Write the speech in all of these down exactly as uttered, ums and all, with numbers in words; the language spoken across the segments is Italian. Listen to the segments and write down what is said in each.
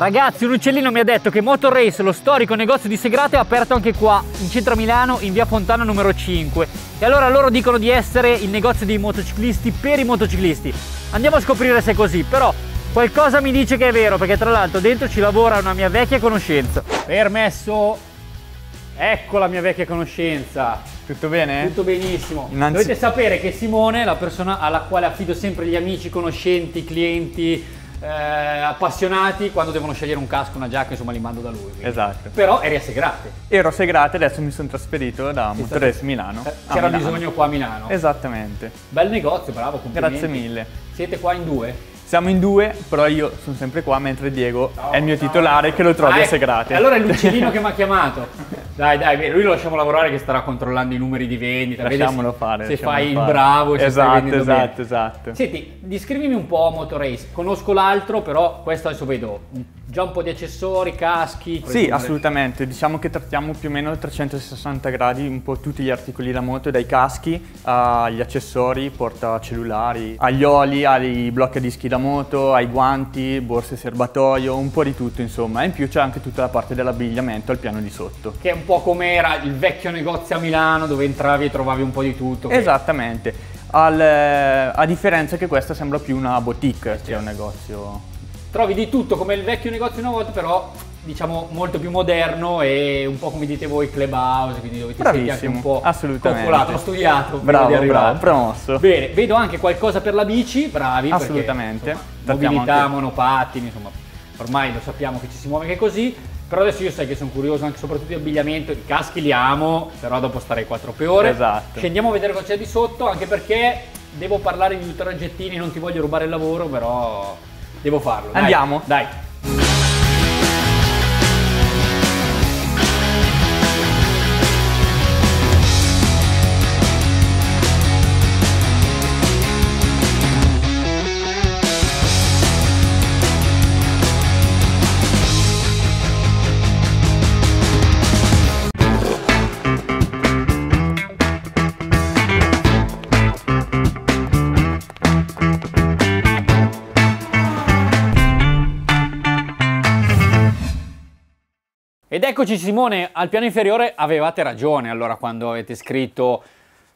Ragazzi, un uccellino mi ha detto che MotorRace, lo storico negozio di Segrate, è aperto anche qua, in centro a Milano, in via Fontana numero cinque. E allora loro dicono di essere il negozio dei motociclisti per i motociclisti. Andiamo a scoprire se è così, però qualcosa mi dice che è vero, perché tra l'altro dentro ci lavora una mia vecchia conoscenza. Permesso, ecco la mia vecchia conoscenza. Tutto bene? Tutto benissimo. Innanzi... Dovete sapere che Simone, la persona alla quale affido sempre gli amici, conoscenti, clienti... Eh, appassionati, quando devono scegliere un casco, una giacca, insomma li mando da lui. Quindi. Esatto. Però eri a Segrate. Ero a Segrate, adesso mi sono trasferito da MotorRace Milano. C'era bisogno qua a Milano. Esattamente. Bel negozio, bravo, complimenti. Grazie mille. Siete qua in due? Siamo in due, però io sono sempre qua, mentre Diego no, è il mio no, titolare no. che lo trovi ah, a Segrate. Allora è l'uccellino che mi ha chiamato. Dai, dai, lui lo lasciamo lavorare che starà controllando i numeri di vendita. Lasciamolo fare. Se fai il bravo, ci stai vendendo bene. Esatto, esatto. Senti, descrivimi un po' MotorRace. Conosco l'altro, però questo adesso vedo già un po' di accessori, caschi. Sì, assolutamente. Diciamo che trattiamo più o meno trecentosessanta gradi un po' tutti gli articoli da moto, dai caschi agli accessori, portacellulari, agli oli, ai blocchi dischi da moto, ai guanti, borse serbatoio, un po' di tutto, insomma. E in più c'è anche tutta la parte dell'abbigliamento al piano di sotto. Che è un po' come era il vecchio negozio a Milano, dove entravi e trovavi un po' di tutto. Che... Esattamente, al, a differenza che questa sembra più una boutique, certo. Che un negozio. Trovi di tutto come il vecchio negozio una volta, però diciamo molto più moderno e un po' come dite voi clubhouse, quindi dove ti senti anche un po' calcolato, studiato, bravo, bravo, promosso. Bene, vedo anche qualcosa per la bici, bravi, assolutamente, perché, insomma, mobilità, anche... monopattini, insomma, ormai lo sappiamo che ci si muove che così. Però adesso io sai che sono curioso anche soprattutto di abbigliamento, i caschi li amo, però dopo starei quattro ore. Esatto. Scendiamo a vedere cosa c'è di sotto, anche perché devo parlare di traggettini, non ti voglio rubare il lavoro, però devo farlo. Dai. Andiamo? Dai. Ed eccoci Simone, al piano inferiore avevate ragione allora quando avete scritto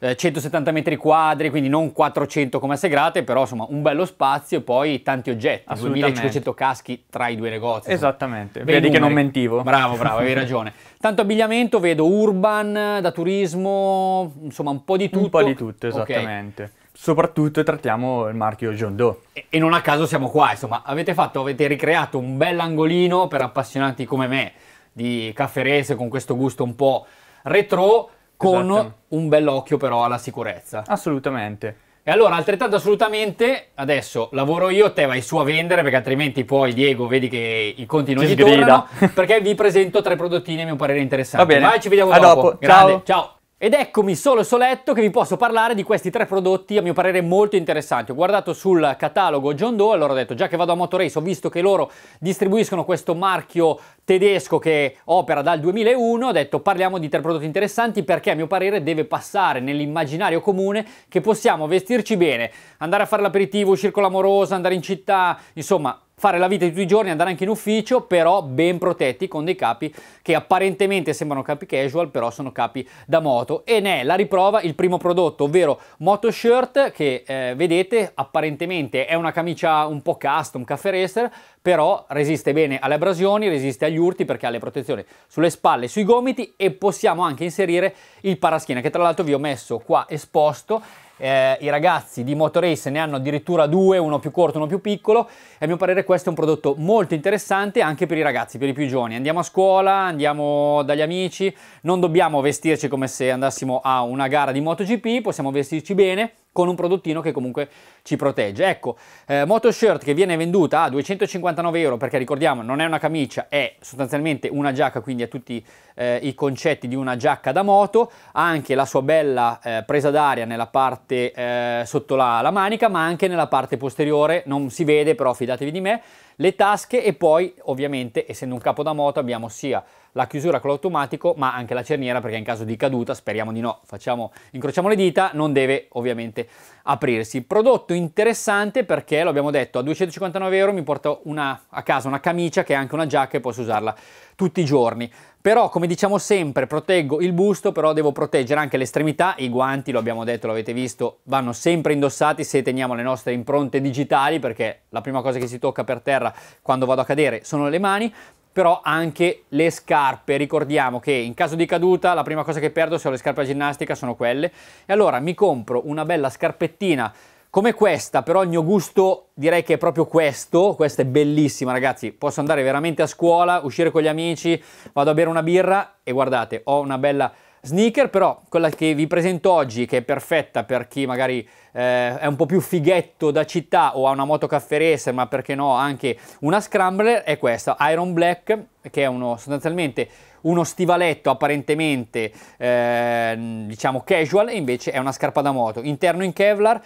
eh, centosettanta metri quadri, quindi non quattrocento come a Segrate, però insomma un bello spazio e poi tanti oggetti, duemilacinquecento caschi tra i due negozi. Esattamente, vedi che non mentivo. Bravo, bravo, avevi ragione. Tanto abbigliamento, vedo urban, da turismo, insomma un po' di tutto. Un po' di tutto, esattamente. Okay. Soprattutto trattiamo il marchio John Doe. E, e non a caso siamo qua, insomma avete fatto, avete ricreato un bell'angolino per appassionati come me. Di cafferese con questo gusto un po' retro, con un bell'occhio però alla sicurezza. Assolutamente. E allora altrettanto assolutamente, adesso lavoro io, te vai su a vendere perché altrimenti poi Diego vedi che i conti non ci tornano, perché vi presento tre prodottini a mio parere interessanti. Va bene, vai, ci vediamo a dopo. dopo. Ciao. Ciao. Ed eccomi solo soletto che vi posso parlare di questi tre prodotti a mio parere molto interessanti. Ho guardato sul catalogo John Doe, allora ho detto già che vado a MotorRace, ho visto che loro distribuiscono questo marchio tedesco che opera dal duemilauno, ho detto parliamo di tre prodotti interessanti perché a mio parere deve passare nell'immaginario comune che possiamo vestirci bene, andare a fare l'aperitivo, uscire con l'amorosa, andare in città, insomma... fare la vita di tutti i giorni, andare anche in ufficio, però ben protetti con dei capi che apparentemente sembrano capi casual, però sono capi da moto. E ne è la riprova il primo prodotto, ovvero Moto Shirt, che eh, vedete apparentemente è una camicia un po' custom, caffè racer, però resiste bene alle abrasioni, resiste agli urti perché ha le protezioni sulle spalle, sui gomiti, e possiamo anche inserire il paraschiena, che tra l'altro vi ho messo qua esposto. Eh, i ragazzi di MotorRace ne hanno addirittura due, uno più corto, uno più piccolo, e a mio parere questo è un prodotto molto interessante anche per i ragazzi, per i più giovani. Andiamo a scuola, andiamo dagli amici, non dobbiamo vestirci come se andassimo a una gara di MotoGP, possiamo vestirci bene con un prodottino che comunque ci protegge. Ecco, eh, Moto Shirt che viene venduta a duecentocinquantanove euro, perché ricordiamo non è una camicia, è sostanzialmente una giacca, quindi ha tutti eh, i concetti di una giacca da moto, ha anche la sua bella eh, presa d'aria nella parte Eh, sotto la, la manica, ma anche nella parte posteriore, non si vede però fidatevi di me, le tasche e poi ovviamente, essendo un capo da moto, abbiamo sia la chiusura con l'automatico ma anche la cerniera, perché in caso di caduta, speriamo di no, facciamo, incrociamo le dita, non deve ovviamente aprirsi. Prodotto interessante perché, lo abbiamo detto, a duecentocinquantanove euro mi porto una, a casa una camicia che è anche una giacca e posso usarla tutti i giorni. Però, come diciamo sempre, proteggo il busto, però devo proteggere anche le estremità. I guanti, lo abbiamo detto, l'avete visto, vanno sempre indossati se teniamo le nostre impronte digitali, perché la prima cosa che si tocca per terra quando vado a cadere sono le mani. Però anche le scarpe, ricordiamo che in caso di caduta la prima cosa che perdo, se ho le scarpe a ginnastica, sono quelle. E allora mi compro una bella scarpettina come questa, però il mio gusto direi che è proprio questo. Questa è bellissima, ragazzi, posso andare veramente a scuola, uscire con gli amici, vado a bere una birra e guardate, ho una bella sneaker. Però quella che vi presento oggi, che è perfetta per chi magari eh, è un po' più fighetto da città o ha una moto caffè racer, ma perché no anche una scrambler, è questa Iron Black, che è uno, sostanzialmente uno stivaletto apparentemente eh, diciamo casual, e invece è una scarpa da moto, interno in Kevlar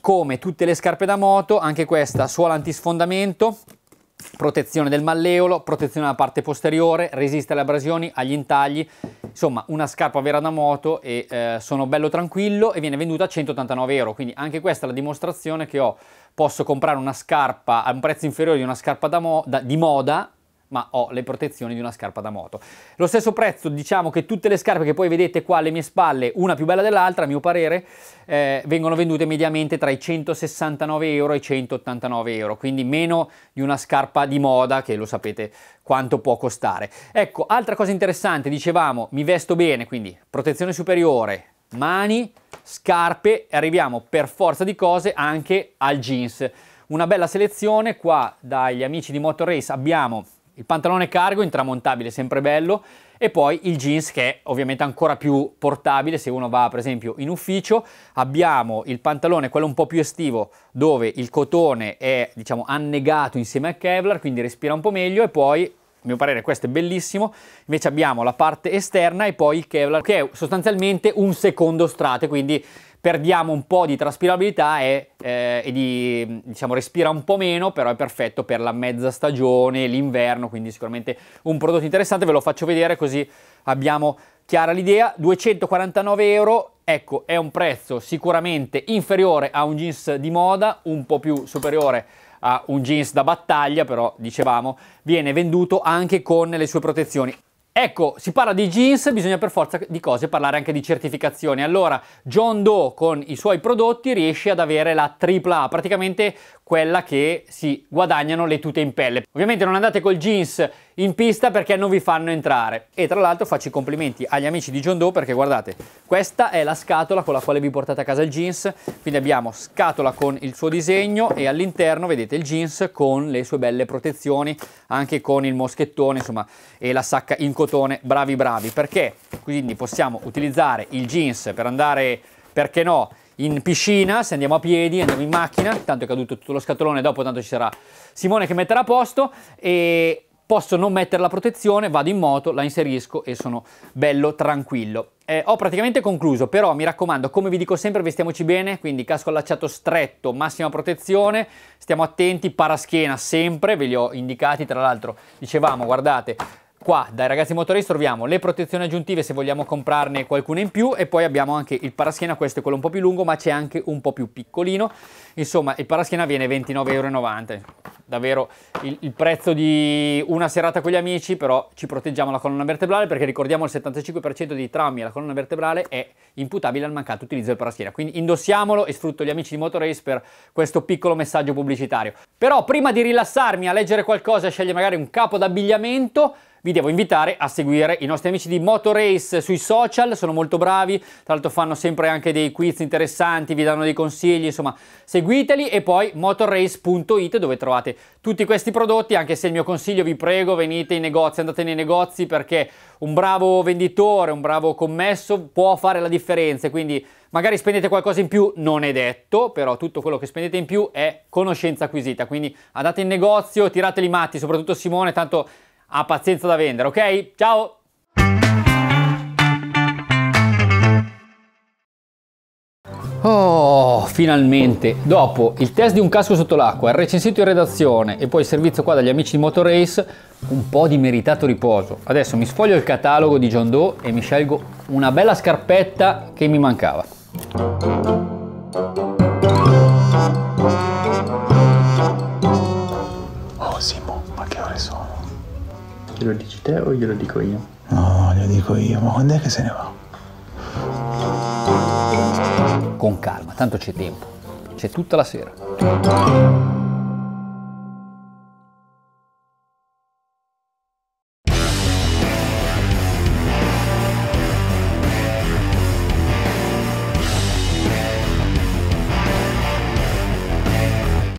come tutte le scarpe da moto. Anche questa suola antisfondamento, protezione del malleolo, protezione alla parte posteriore, resiste alle abrasioni, agli intagli. Insomma, una scarpa vera da moto e eh, sono bello tranquillo, e viene venduta a centottantanove euro. Quindi anche questa è la dimostrazione che ho, posso comprare una scarpa a un prezzo inferiore di una scarpa da mo da, di moda, ma ho le protezioni di una scarpa da moto. Lo stesso prezzo, diciamo che tutte le scarpe che poi vedete qua alle mie spalle, una più bella dell'altra a mio parere, eh, vengono vendute mediamente tra i centosessantanove euro e i centottantanove euro, quindi meno di una scarpa di moda, che lo sapete quanto può costare. Ecco, altra cosa interessante, dicevamo, mi vesto bene, quindi protezione superiore, mani, scarpe, e arriviamo per forza di cose anche al jeans. Una bella selezione qua dagli amici di MotorRace. Abbiamo il pantalone cargo intramontabile, sempre bello, e poi il jeans, che è ovviamente ancora più portabile se uno va per esempio in ufficio. Abbiamo il pantalone, quello un po' più estivo, dove il cotone è diciamo annegato insieme al Kevlar, quindi respira un po' meglio, e poi a mio parere questo è bellissimo. Invece abbiamo la parte esterna e poi il Kevlar, che è sostanzialmente un secondo strato, quindi perdiamo un po' di traspirabilità e, eh, e di, diciamo, respira un po' meno, però è perfetto per la mezza stagione, l'inverno, quindi sicuramente un prodotto interessante. Ve lo faccio vedere così abbiamo chiara l'idea. duecentoquarantanove euro, ecco, è un prezzo sicuramente inferiore a un jeans di moda, un po' più superiore a un jeans da battaglia, però dicevamo viene venduto anche con le sue protezioni. Ecco, si parla di jeans, bisogna per forza di cose parlare anche di certificazioni. Allora, John Doe con i suoi prodotti riesce ad avere la tripla A, praticamente quella che si guadagnano le tute in pelle. Ovviamente non andate col jeans in pista perché non vi fanno entrare. E tra l'altro faccio i complimenti agli amici di John Doe, perché guardate, questa è la scatola con la quale vi portate a casa il jeans. Quindi abbiamo scatola con il suo disegno e all'interno vedete il jeans con le sue belle protezioni, anche con il moschettone, insomma, e la sacca in cotone. Bravi bravi, perché quindi possiamo utilizzare il jeans per andare, perché no, in piscina, se andiamo a piedi, andiamo in macchina. Tanto è caduto tutto lo scatolone, dopo tanto ci sarà Simone che metterà a posto, e posso non mettere la protezione, vado in moto, la inserisco e sono bello tranquillo. Eh, ho praticamente concluso, però mi raccomando, come vi dico sempre, vestiamoci bene, quindi casco allacciato stretto, massima protezione, stiamo attenti, paraschiena sempre, ve li ho indicati. Tra l'altro dicevamo, guardate, qua dai ragazzi MotorRace troviamo le protezioni aggiuntive se vogliamo comprarne qualcuna in più, e poi abbiamo anche il paraschiena, questo è quello un po' più lungo, ma c'è anche un po' più piccolino. Insomma, il paraschiena viene ventinove e novanta euro, davvero il, il prezzo di una serata con gli amici, però ci proteggiamo la colonna vertebrale, perché ricordiamo il settantacinque per cento dei traumi alla colonna vertebrale è imputabile al mancato utilizzo del paraschiena. Quindi indossiamolo, e sfrutto gli amici di MotorRace per questo piccolo messaggio pubblicitario. Però prima di rilassarmi a leggere qualcosa, a scegliere magari un capo d'abbigliamento, vi devo invitare a seguire i nostri amici di MotorRace sui social, sono molto bravi, tra l'altro fanno sempre anche dei quiz interessanti, vi danno dei consigli, insomma seguiteli. E poi motorrace punto it, dove trovate tutti questi prodotti, anche se il mio consiglio, vi prego, venite in negozi, andate nei negozi, perché un bravo venditore, un bravo commesso può fare la differenza. Quindi magari spendete qualcosa in più, non è detto, però tutto quello che spendete in più è conoscenza acquisita, quindi andate in negozio, tirateli matti, soprattutto Simone, tanto ha pazienza da vendere, ok? Ciao! Oh, finalmente, dopo il test di un casco sotto l'acqua, il recensito in redazione e poi il servizio qua dagli amici di MotorRace, un po' di meritato riposo. Adesso mi sfoglio il catalogo di John Doe e mi scelgo una bella scarpetta che mi mancava. Oh Simo, ma che ore sono? Glielo dici te o glielo dico io? No, glielo dico io, ma quando è che se ne va? Con calma, tanto c'è tempo, c'è tutta la sera.